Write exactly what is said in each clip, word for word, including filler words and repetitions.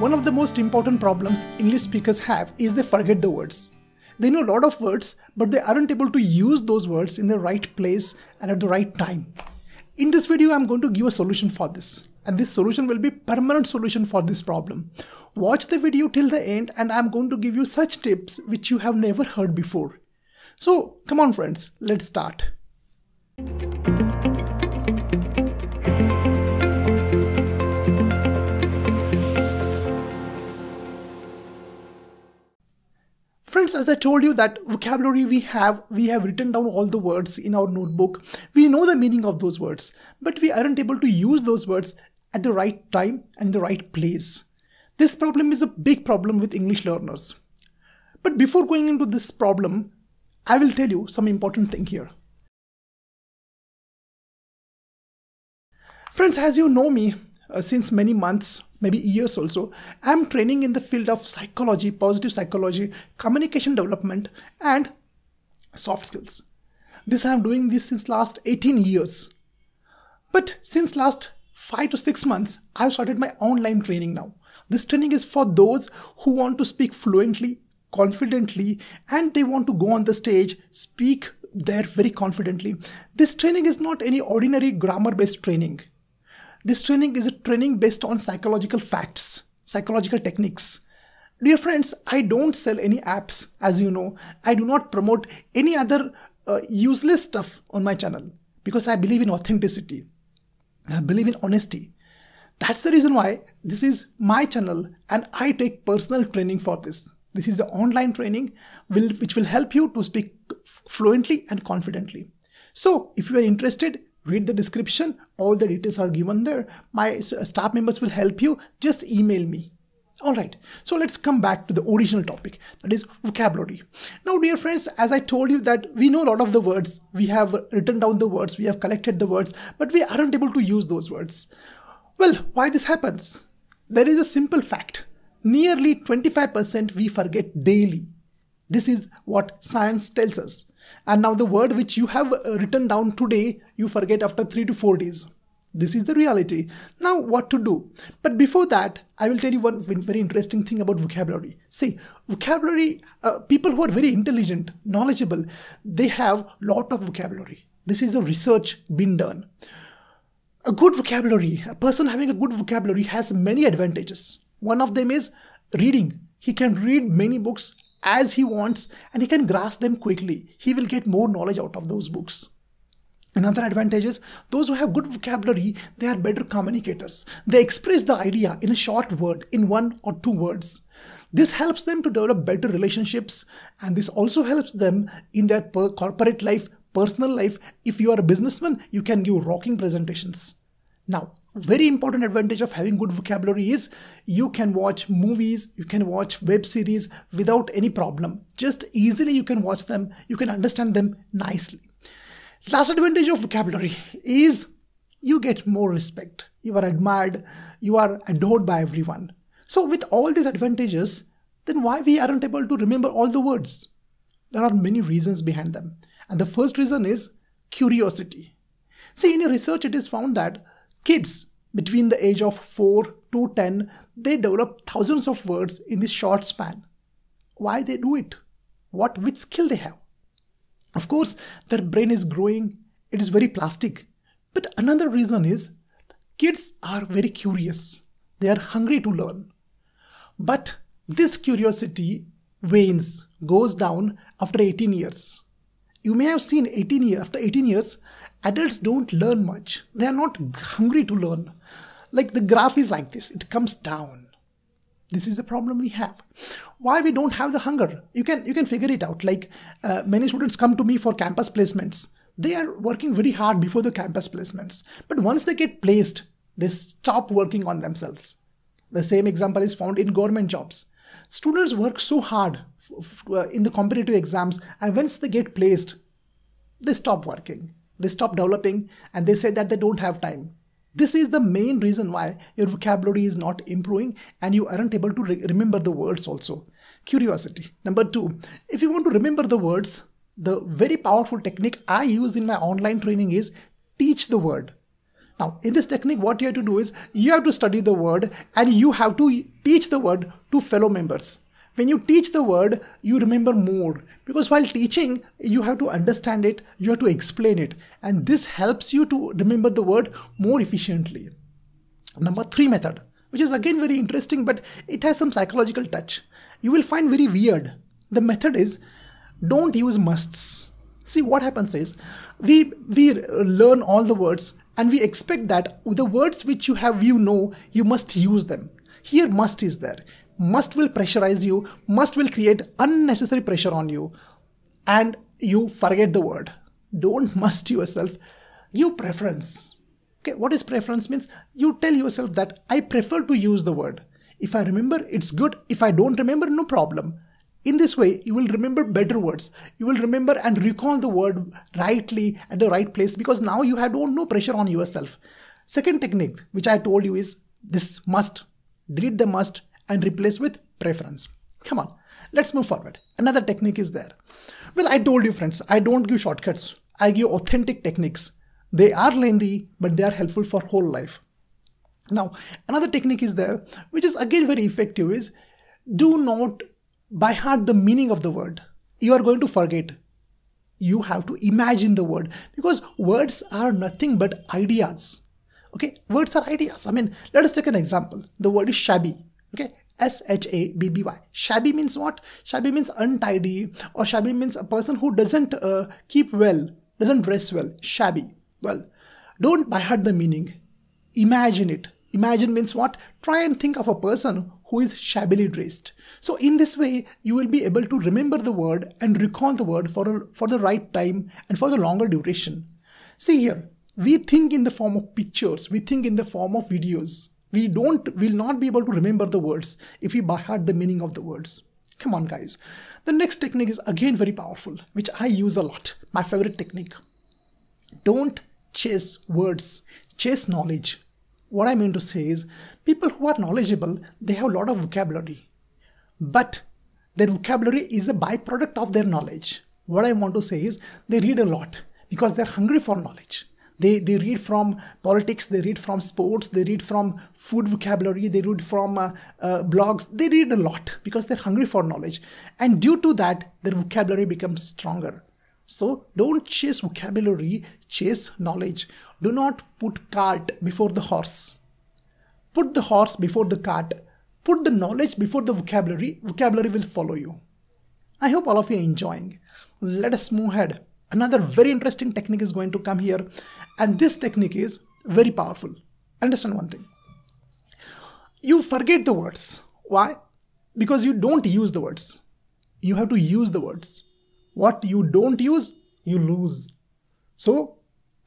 One of the most important problems English speakers have is they forget the words. They know a lot of words, but they aren't able to use those words in the right place and at the right time. In this video, I'm going to give a solution for this. And this solution will be a permanent solution for this problem. Watch the video till the end and I'm going to give you such tips which you have never heard before. So come on friends, let's start. Friends, as I told you that vocabulary we have, we have written down all the words in our notebook. We know the meaning of those words, but we aren't able to use those words at the right time and the right place. This problem is a big problem with English learners. But before going into this problem, I will tell you some important thing here. Friends, as you know me uh, since many months, maybe years also, I'm training in the field of psychology, positive psychology, communication development and soft skills. This I'm doing this since last eighteen years. But since last five to six months, I've started my online training now. This training is for those who want to speak fluently, confidently, and they want to go on the stage, speak there very confidently. This training is not any ordinary grammar-based training. This training is a training based on psychological facts, psychological techniques. Dear friends, I don't sell any apps, as you know. I do not promote any other uh, useless stuff on my channel because I believe in authenticity. I believe in honesty. That's the reason why this is my channel and I take personal training for this. This is the online training will, which will help you to speak fluently and confidently. So if you are interested, read the description, all the details are given there. My staff members will help you, just email me. Alright, so let's come back to the original topic, that is vocabulary. Now dear friends, as I told you that we know a lot of the words, we have written down the words, we have collected the words, but we aren't able to use those words. Well, why this happens? There is a simple fact, nearly twenty-five percent we forget daily. This is what science tells us. And now the word which you have written down today, you forget after three to four days. This is the reality. Now what to do? But before that, I will tell you one very interesting thing about vocabulary. See, vocabulary, uh, people who are very intelligent, knowledgeable, they have lot of vocabulary. This is the research being done. A good vocabulary, a person having a good vocabulary has many advantages. One of them is reading. He can read many books as he wants and he can grasp them quickly. He will get more knowledge out of those books. Another advantage is those who have good vocabulary, they are better communicators. They express the idea in a short word, in one or two words. This helps them to develop better relationships and this also helps them in their corporate life, personal life. If you are a businessman, you can give rocking presentations. Now, very important advantage of having good vocabulary is you can watch movies, you can watch web series without any problem. Just easily you can watch them, you can understand them nicely. Last advantage of vocabulary is you get more respect. You are admired, you are adored by everyone. So with all these advantages, then why we aren't able to remember all the words? There are many reasons behind them. And the first reason is curiosity. See, in a research it is found that kids between the age of four to ten, they develop thousands of words in this short span. Why they do it? What, which skill they have? Of course, their brain is growing. It is very plastic. But another reason is kids are very curious. They are hungry to learn. But this curiosity wanes, goes down after eighteen years. You may have seen eighteen years, after eighteen years, adults don't learn much. They are not hungry to learn. Like the graph is like this, it comes down. This is the problem we have. Why we don't have the hunger? You can, you can figure it out. Like uh, many students come to me for campus placements. They are working very hard before the campus placements. But once they get placed, they stop working on themselves. The same example is found in government jobs. Students work so hard in the competitive exams and once they get placed, they stop working, they stop developing and they say that they don't have time. This is the main reason why your vocabulary is not improving and you aren't able to re- remember the words also. Curiosity. Number two, if you want to remember the words, the very powerful technique I use in my online training is teach the word. Now in this technique what you have to do is you have to study the word and you have to teach the word to fellow members. When you teach the word, you remember more, because while teaching, you have to understand it, you have to explain it, and this helps you to remember the word more efficiently. Number three method, which is again very interesting, but it has some psychological touch. You will find very weird. The method is, don't use musts. See, what happens is, we, we learn all the words and we expect that the words which you have, you know, you must use them. Here must is there. Must will pressurize you, must will create unnecessary pressure on you, and you forget the word. Don't must yourself, give preference. Okay, what is preference means? You tell yourself that I prefer to use the word. If I remember, it's good. If I don't remember, no problem. In this way, you will remember better words. You will remember and recall the word rightly at the right place, because now you have no pressure on yourself. Second technique, which I told you, is this must. Delete the must and replace with preference. Come on, let's move forward. Another technique is there. Well, I told you friends, I don't give shortcuts. I give authentic techniques. They are lengthy, but they are helpful for whole life. Now, another technique is there, which is again very effective, is do not by heart the meaning of the word. You are going to forget. You have to imagine the word, because words are nothing but ideas. Okay, words are ideas. I mean, let us take an example. The word is shabby. Okay, S H A B B Y. Shabby means what? Shabby means untidy, or shabby means a person who doesn't uh, keep well, doesn't dress well. Shabby. Well, don't by heart the meaning. Imagine it. Imagine means what? Try and think of a person who is shabbily dressed. So in this way, you will be able to remember the word and recall the word for, for the right time and for the longer duration. See here, we think in the form of pictures. We think in the form of videos. We don't, will not be able to remember the words if we by heart the meaning of the words. Come on guys. The next technique is again very powerful, which I use a lot. My favorite technique. Don't chase words, chase knowledge. What I mean to say is, people who are knowledgeable, they have a lot of vocabulary, but their vocabulary is a byproduct of their knowledge. What I want to say is, they read a lot because they're hungry for knowledge. They, they read from politics, they read from sports, they read from food vocabulary, they read from uh, uh, blogs. They read a lot because they're hungry for knowledge. And due to that, their vocabulary becomes stronger. So don't chase vocabulary, chase knowledge. Do not put cart before the horse. Put the horse before the cart. Put the knowledge before the vocabulary. Vocabulary will follow you. I hope all of you are enjoying. Let us move ahead. Another very interesting technique is going to come here. And this technique is very powerful. Understand one thing. You forget the words. Why? Because you don't use the words. You have to use the words. What you don't use, you lose. So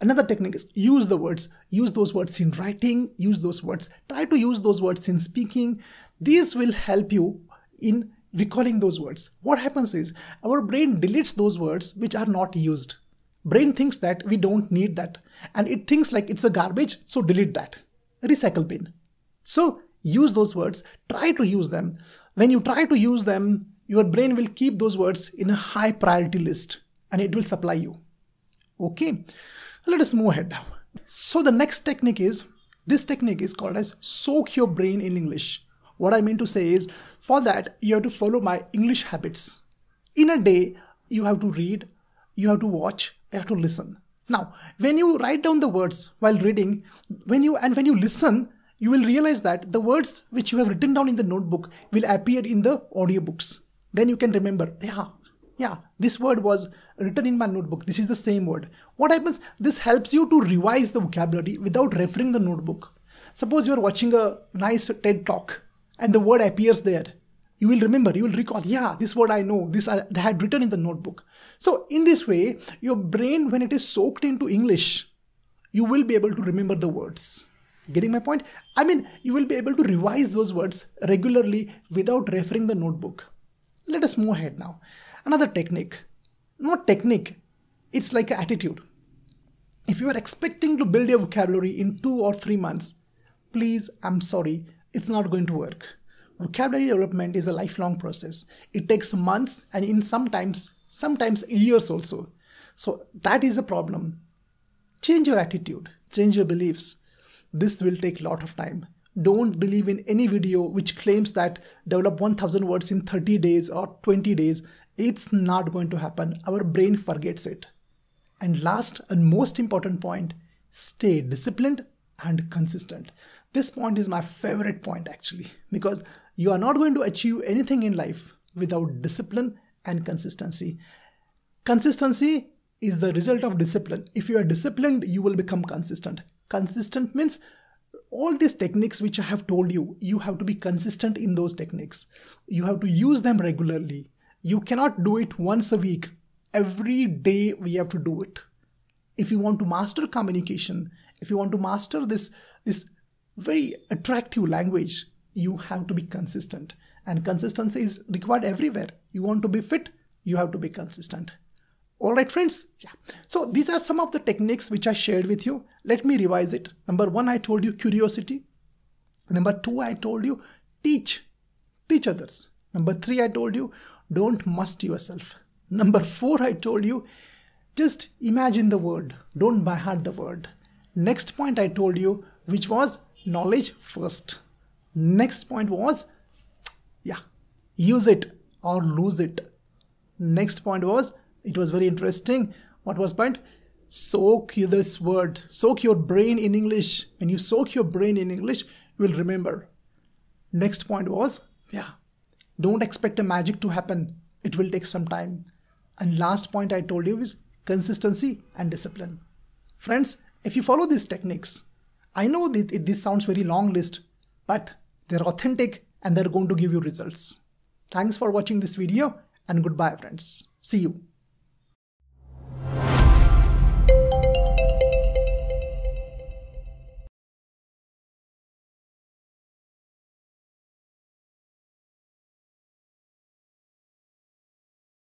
another technique is use the words. Use those words in writing, use those words. Try to use those words in speaking. These will help you in recalling those words. What happens is our brain deletes those words which are not used. Brain thinks that we don't need that. And it thinks like it's a garbage, so delete that. Recycle bin. So use those words, try to use them. When you try to use them, your brain will keep those words in a high priority list and it will supply you. Okay, let us move ahead now. So the next technique is, this technique is called as soak your brain in English. What I mean to say is, for that you have to follow my English habits. In a day, you have to read, you have to watch, you have to listen. Now, when you write down the words while reading, when you and when you listen, you will realize that the words which you have written down in the notebook will appear in the audiobooks. Then you can remember, yeah, yeah, this word was written in my notebook. This is the same word. What happens? This helps you to revise the vocabulary without referring the notebook. Suppose you are watching a nice TED talk and the word appears there. You will remember, you will recall, yeah, this word I know, this I had written in the notebook. So in this way, your brain, when it is soaked into English, you will be able to remember the words. Getting my point? I mean, you will be able to revise those words regularly without referring the notebook. Let us move ahead now. Another technique, not technique, it's like an attitude. If you are expecting to build your vocabulary in two or three months, please, I'm sorry, it's not going to work. Vocabulary development is a lifelong process. It takes months and in sometimes, sometimes years also. So that is a problem. Change your attitude, change your beliefs. This will take a lot of time. Don't believe in any video which claims that develop one thousand words in thirty days or twenty days. It's not going to happen. Our brain forgets it. And last and most important point, stay disciplined and consistent. This point is my favorite point actually, because you are not going to achieve anything in life without discipline and consistency. Consistency is the result of discipline. If you are disciplined, you will become consistent. Consistent means all these techniques which I have told you, you have to be consistent in those techniques. You have to use them regularly. You cannot do it once a week. Every day we have to do it. If you want to master communication, if you want to master this, this very attractive language, you have to be consistent. And consistency is required everywhere. You want to be fit, you have to be consistent. All right, friends. Yeah. So these are some of the techniques which I shared with you. Let me revise it. Number one, I told you curiosity. Number two, I told you teach. Teach others. Number three, I told you don't must yourself. Number four, I told you just imagine the word. Don't by heart the word. Next point I told you, which was knowledge first. Next point was, yeah, use it or lose it. Next point was, it was very interesting. What was point? Soak this word. Soak your brain in English. When you soak your brain in English, you will remember. Next point was, yeah, don't expect a magic to happen. It will take some time. And last point I told you is consistency and discipline. Friends, if you follow these techniques, I know that this sounds very long list, but they're authentic and they're going to give you results. Thanks for watching this video and goodbye friends. See you.